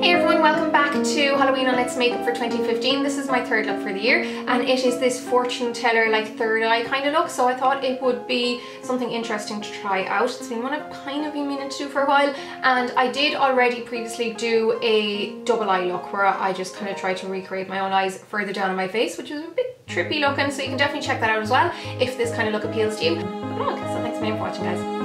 Hey everyone, welcome back to Halloween on Let's Makeup for 2015. This is my third look for the year and it is this fortune teller like third eye kind of look, so I thought it would be something interesting to try out. It's been one I've kind of been meaning to do for a while, and I did already previously do a double eye look where I just kind of tried to recreate my own eyes further down on my face, which is a bit trippy looking, so you can definitely check that out as well if this kind of look appeals to you. But no, that's the next video for watching, guys.